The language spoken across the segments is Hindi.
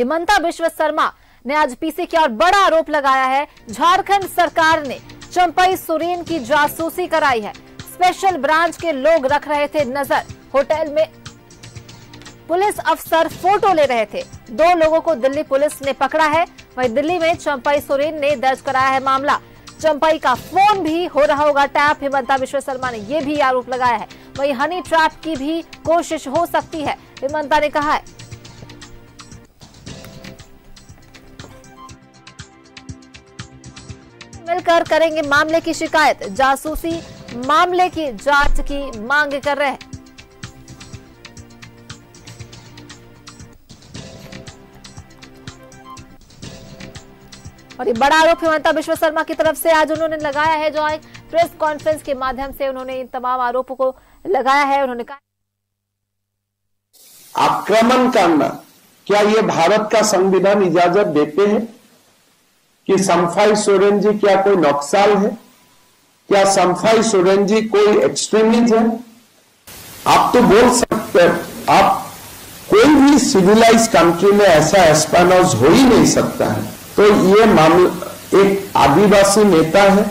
हिमंता बिस्वा सरमा ने आज पीसी किया और बड़ा आरोप लगाया है। झारखंड सरकार ने चंपाई सोरेन की जासूसी कराई है। स्पेशल ब्रांच के लोग रख रहे थे नजर, होटल में पुलिस अफसर फोटो ले रहे थे। 2 लोगों को दिल्ली पुलिस ने पकड़ा है। वहीं दिल्ली में चंपाई सोरेन ने दर्ज कराया है मामला। चंपाई का फोन भी हो रहा होगा टैप, हिमंता बिस्वा सरमा ने ये भी आरोप लगाया है। वहीं हनी ट्रैप की भी कोशिश हो सकती है, हिमंता ने कहा है। मिलकर करेंगे मामले की शिकायत, जासूसी मामले की जांच की मांग कर रहे हैं। और ये बड़ा आरोप हिमंता बिस्वा सरमा की तरफ से आज उन्होंने लगाया है, जो एक प्रेस कॉन्फ्रेंस के माध्यम से उन्होंने इन तमाम आरोपों को लगाया है। उन्होंने कहा, आक्रमण करना, क्या ये भारत का संविधान इजाजत देते हैं? कि चंपाई सोरेन जी क्या कोई नक्सल है? क्या चंपाई सोरेन जी कोई एक्सट्रीमिस्ट है? आप तो बोल सकते, आप कोई भी सिविलाइज कंट्री में ऐसा एस्पानोज हो ही नहीं सकता है। तो ये मामला एक आदिवासी नेता है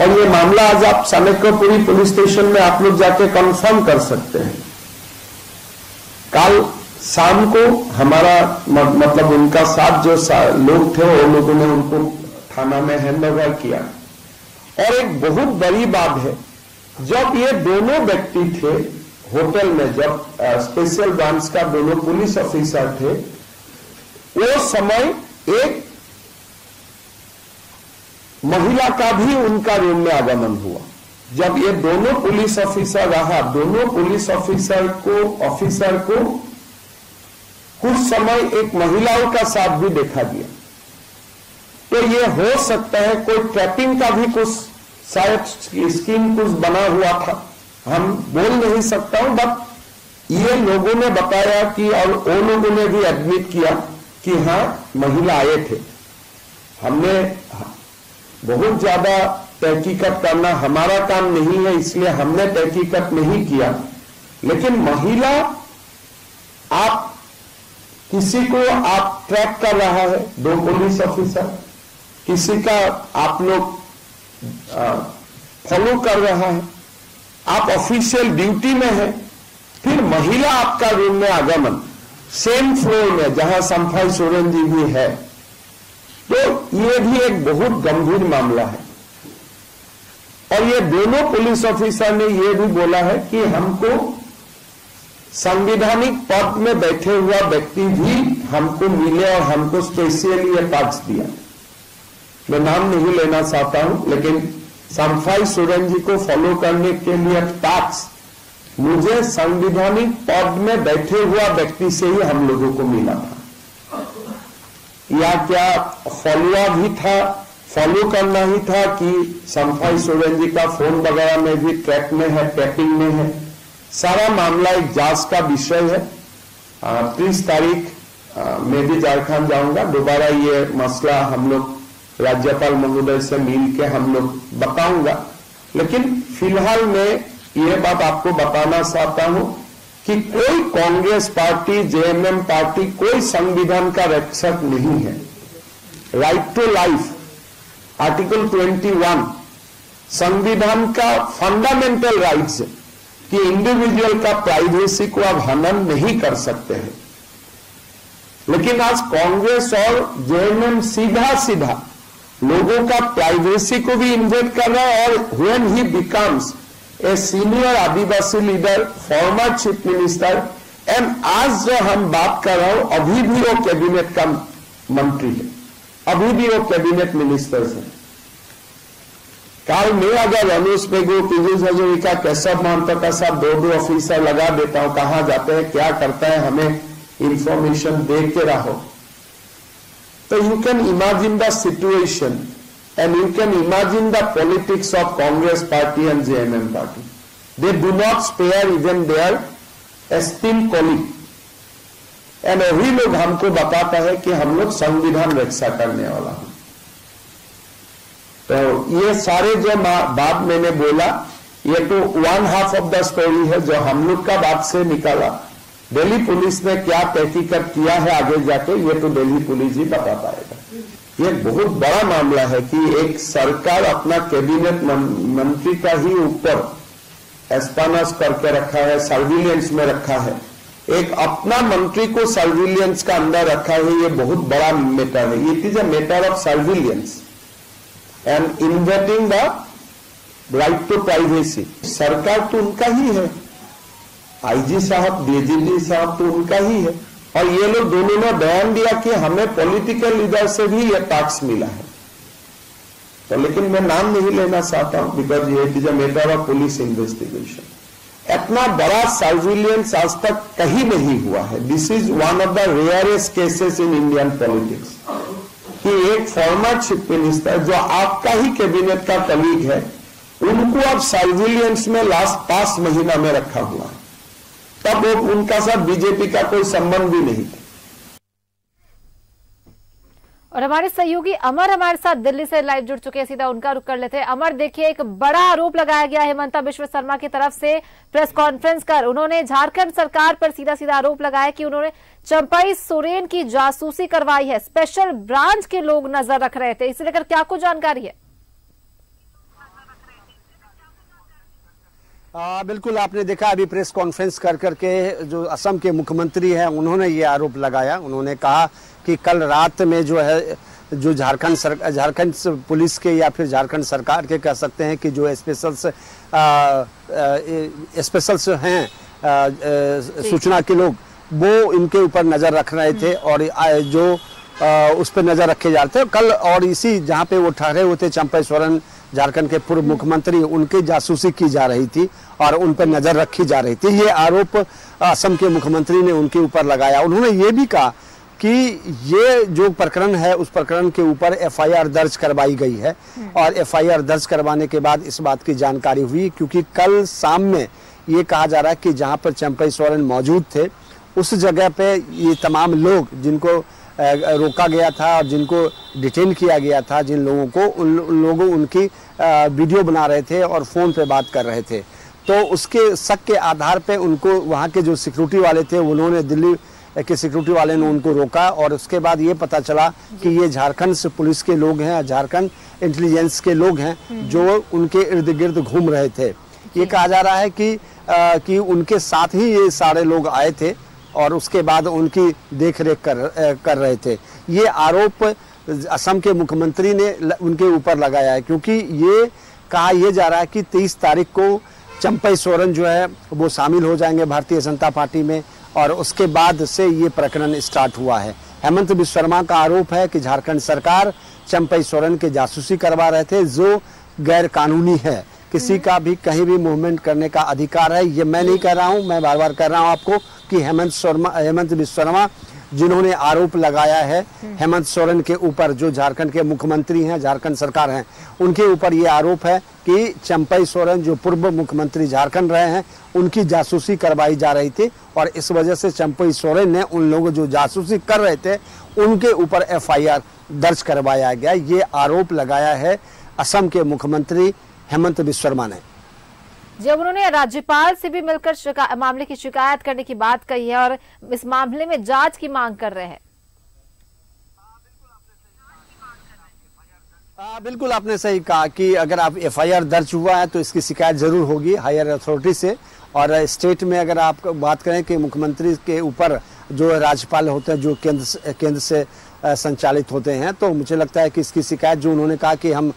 और ये मामला आज आप सनेकपुरी पुलिस स्टेशन में आप लोग जाके कंफर्म कर सकते हैं। कल शाम को हमारा मतलब उनका साथ जो लोग थे वो लोगों ने उनको थाना में हैंड ओवर किया। और एक बहुत बड़ी बात है, जब ये दोनों व्यक्ति थे होटल में, जब स्पेशल ब्रांच का दोनों पुलिस ऑफिसर थे, वो समय एक महिला का भी उनका रूम में आगमन हुआ। जब ये दोनों पुलिस ऑफिसर रहा, दोनों पुलिस ऑफिसर को कुछ समय एक महिलाओं का साथ भी देखा दिया। तो ये हो सकता है कोई ट्रैपिंग का भी कुछ शायद स्कीम कुछ बना हुआ था, हम बोल नहीं सकता हूं। बट ये लोगों ने बताया कि, और उन लोगों ने भी एडमिट किया कि हाँ महिला आए थे। हमने बहुत ज्यादा तहकीकत करना हमारा काम नहीं है, इसलिए हमने तहकीकत नहीं किया। लेकिन महिला आप किसी को आप ट्रैक कर रहा है, 2 पुलिस ऑफिसर, किसी का आप लोग फॉलो कर रहा है, आप ऑफिशियल ड्यूटी में है, फिर महिला आपका रूम में आगमन, सेम फ्लोर में जहां चंपाई सोरेन जी भी है, तो ये भी एक बहुत गंभीर मामला है। और ये दोनों पुलिस ऑफिसर ने ये भी बोला है कि हमको संवैधानिक पद में बैठे हुआ व्यक्ति भी हमको मिले और हमको स्पेशली ये टास्क दिया। मैं नाम नहीं लेना चाहता हूं, लेकिन चंपाई सोरेन जी को फॉलो करने के लिए टास्क मुझे संवैधानिक पद में बैठे हुआ व्यक्ति से ही हम लोगों को मिला था। या क्या फॉलोअर भी था, फॉलो करना ही था कि चंपाई सोरेन जी का फोन वगैरह में भी ट्रैक में है, ट्रैकिंग में है। सारा मामला एक जांच का विषय है। 30 तारीख में भी झारखंड जाऊंगा, दोबारा ये मसला हम लोग राज्यपाल महोदय से मिल के हम लोग बताऊंगा। लेकिन फिलहाल में ये बात आपको बताना चाहता हूं कि कोई कांग्रेस पार्टी, जेएमएम पार्टी कोई संविधान का रक्षक नहीं है। राइट टू लाइफ आर्टिकल 21 संविधान का फंडामेंटल राइट्स है कि इंडिविजुअल का प्राइवेसी को आप हनन नहीं कर सकते हैं। लेकिन आज कांग्रेस और जेएमएम सीधा सीधा लोगों का प्राइवेसी को भी इन्वेट कर रहा है। और when he becomes a senior Adivasi leader, former chief minister, and आज जो हम बात कर रहे हो अभी भी वो कैबिनेट का मंत्री है, अभी भी वो कैबिनेट मिनिस्टर्स हैं। काल में अगर रमेश बेगू, पीयूष हजारिका, केशव महंता का साथ 2 ऑफिसर लगा देता हूं, कहां जाते हैं, क्या करता है, हमें इंफॉर्मेशन दे के रहो। तो you can imagine the situation and you can imagine the politics of Congress party and JMM party. They do not spare even their esteemed colleague. And वही लोग हमको बताता है कि हम लोग संविधान रक्षा करने वाला हूं। तो ये सारे जो बात मैंने बोला, ये तो 1/2 ऑफ द स्टोरी है जो हम लोग का बात से निकाला। दिल्ली पुलिस ने क्या तहकीकत किया है आगे जाके ये तो दिल्ली पुलिस ही बता पाएगा। ये बहुत बड़ा मामला है कि एक सरकार अपना कैबिनेट मंत्री का ही ऊपर एस्पानास करके रखा है, सर्विलियंस में रखा है, एक अपना मंत्री को सर्विलियंस का अंदर रखा है। ये बहुत बड़ा मैटर है। It is a matter of surveillance and invading the right to privacy. सरकार तो उनका ही है, आईजी साहब डीजीपी साहब तो उनका ही है, और ये लोग दोनों ने बयान दिया कि हमें पॉलिटिकल लीडर से भी ये टास्क मिला है। तो लेकिन मैं नाम नहीं लेना चाहता हूं because it is a matter of police investigation. इतना बड़ा सर्विलियंस आज तक कहीं नहीं हुआ है। This is one of the rarest cases in Indian politics कि एक फॉर्मर चीफ मिनिस्टर जो आपका ही कैबिनेट का कलीग है उनको आप सर्विलियंस में लास्ट 5 महीना में रखा हुआ है, तब उनका साथ बीजेपी का कोई संबंध भी नहीं था। और हमारे सहयोगी अमर हमारे साथ दिल्ली से लाइव जुड़ चुके हैं, सीधा उनका रुख कर लेते हैं। अमर, देखिए एक बड़ा आरोप लगाया गया हिमंता बिस्वा सरमा की तरफ से प्रेस कॉन्फ्रेंस कर, उन्होंने झारखंड सरकार पर सीधा आरोप लगाया कि उन्होंने चंपाई सोरेन की जासूसी करवाई है, स्पेशल ब्रांच के लोग नजर रख रहे थे। इसे लेकर क्या कुछ जानकारी है? बिल्कुल, आपने देखा अभी प्रेस कॉन्फ्रेंस करके जो असम के मुख्यमंत्री हैं उन्होंने ये आरोप लगाया। उन्होंने कहा कि कल रात में जो है जो झारखंड पुलिस के या फिर झारखंड सरकार के कह सकते हैं कि जो स्पेशल्स हैं सूचना के लोग वो इनके ऊपर नज़र रख रहे थे और जो उस पर नज़र रखे जाते हैं कल, और इसी जहाँ पे वो ठहरे हुए थे चंपाई सोरेन झारखंड के पूर्व मुख्यमंत्री, उनकी जासूसी की जा रही थी और उन पर नज़र रखी जा रही थी। ये आरोप असम के मुख्यमंत्री ने उनके ऊपर लगाया। उन्होंने ये भी कहा कि ये जो प्रकरण है उस प्रकरण के ऊपर एफआईआर दर्ज करवाई गई है और एफआईआर दर्ज करवाने के बाद इस बात की जानकारी हुई, क्योंकि कल शाम में ये कहा जा रहा है कि जहाँ पर चंपाई सोरेन मौजूद थे उस जगह पे ये तमाम लोग जिनको रोका गया था और जिनको डिटेन किया गया था, जिन लोगों को उन लोगों उनकी वीडियो बना रहे थे और फ़ोन पे बात कर रहे थे, तो उसके शक के आधार पे उनको वहाँ के जो सिक्योरिटी वाले थे उन्होंने दिल्ली के सिक्योरिटी वाले ने उनको रोका और उसके बाद ये पता चला कि ये झारखंड से पुलिस के लोग हैं, झारखंड इंटेलिजेंस के लोग हैं जो उनके इर्द गिर्द घूम रहे थे। ये कहा जा रहा है कि उनके साथ ही ये सारे लोग आए थे और उसके बाद उनकी देखरेख कर रहे थे। ये आरोप असम के मुख्यमंत्री ने उनके ऊपर लगाया है, क्योंकि ये कहा यह जा रहा है कि 30 तारीख को चंपाई सोरेन जो है वो शामिल हो जाएंगे भारतीय जनता पार्टी में और उसके बाद से ये प्रकरण स्टार्ट हुआ है। हेमंत बिस्वा सरमा का आरोप है कि झारखंड सरकार चंपाई सोरेन के जासूसी करवा रहे थे, जो गैरकानूनी है। किसी का भी कहीं भी मूवमेंट करने का अधिकार है। ये मैं नहीं कह रहा हूँ, मैं बार कह रहा हूँ आपको कि हेमंत बिस्वा सरमा जिन्होंने आरोप लगाया है हेमंत सोरेन के ऊपर, जो झारखंड के मुख्यमंत्री हैं, झारखंड सरकार हैं, उनके ऊपर ये आरोप है कि चंपाई सोरेन जो पूर्व मुख्यमंत्री झारखंड रहे हैं उनकी जासूसी करवाई जा रही थी और इस वजह से चंपाई सोरेन ने उन लोगों जो जासूसी कर रहे थे उनके ऊपर एफआईआर दर्ज करवाया गया। ये आरोप लगाया है असम के मुख्यमंत्री हेमंत बिस्वा सरमा ने। जब उन्होंने राज्यपाल से भी मिलकर मामले की शिकायत करने की बात कही है और इस मामले में जांच की मांग कर रहे हैं। बिल्कुल, आपने सही कहा कि अगर आप एफआईआर दर्ज हुआ है तो इसकी शिकायत जरूर होगी हायर अथॉरिटी से। और स्टेट में अगर आप बात करें कि मुख्यमंत्री के ऊपर जो राज्यपाल होते हैं जो केंद्र से संचालित होते हैं, तो मुझे लगता है कि इसकी शिकायत जो उन्होंने कहा कि हम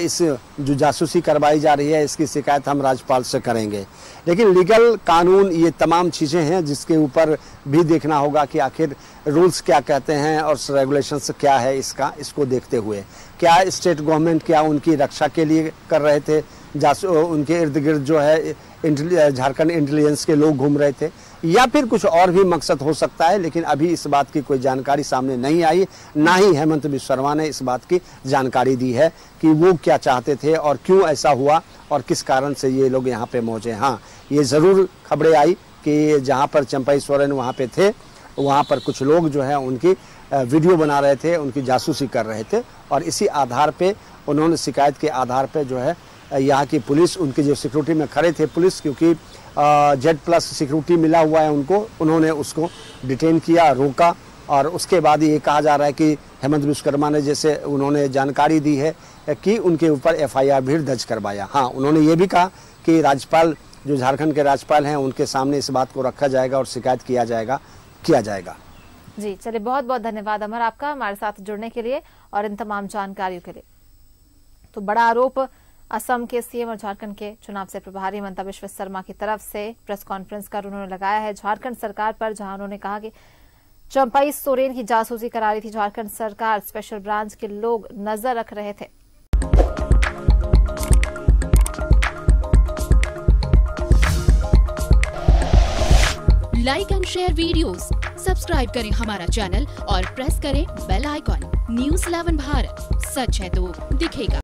इस जो जासूसी करवाई जा रही है इसकी शिकायत हम राज्यपाल से करेंगे। लेकिन लीगल कानून ये तमाम चीज़ें हैं जिसके ऊपर भी देखना होगा कि आखिर रूल्स क्या कहते हैं और रेगुलेशंस क्या है इसका, इसको देखते हुए क्या स्टेट गवर्नमेंट क्या उनकी रक्षा के लिए कर रहे थे, उनके इर्द गिर्द जो है झारखंड इंटेलिजेंस के लोग घूम रहे थे या फिर कुछ और भी मकसद हो सकता है। लेकिन अभी इस बात की कोई जानकारी सामने नहीं आई, ना ही हेमंत बिस्वा सरमा ने इस बात की जानकारी दी है कि वो क्या चाहते थे और क्यों ऐसा हुआ और किस कारण से ये लोग यहाँ पे पहुँचे। हाँ, ये ज़रूर खबरें आई कि जहाँ पर चंपाई सोरेन वहाँ पे थे वहाँ पर कुछ लोग जो है उनकी वीडियो बना रहे थे, उनकी जासूसी कर रहे थे और इसी आधार पर उन्होंने शिकायत के आधार पर जो है यहाँ की पुलिस, उनके जो सिक्योरिटी में खड़े थे पुलिस, क्योंकि Z+ सिक्योरिटी मिला हुआ है उनको, उन्होंने उसको डिटेन किया, रोका। और उसके बाद ये कहा जा रहा है कि हेमंत बिस्वा सरमा ने, जैसे उन्होंने जानकारी दी है कि उनके ऊपर FIR भी दर्ज करवाया। हाँ, उन्होंने ये भी कहा कि राज्यपाल, जो झारखंड के राज्यपाल हैं, उनके सामने इस बात को रखा जाएगा और शिकायत किया जाएगा। जी चलिए, बहुत बहुत धन्यवाद अमर आपका हमारे साथ जुड़ने के लिए और इन तमाम जानकारियों के लिए। तो बड़ा आरोप असम के CM और झारखंड के चुनाव से प्रभारी हिमंता बिस्वा सरमा की तरफ से प्रेस कॉन्फ्रेंस कर उन्होंने लगाया है झारखंड सरकार पर, जहां उन्होंने कहा कि चंपाई सोरेन की जासूसी करा रही थी झारखंड सरकार, स्पेशल ब्रांच के लोग नजर रख रहे थे। Like and share videos, subscribe करें हमारा चैनल और प्रेस करें बेल आइकॉन। News11 भारत, सच है तो दिखेगा।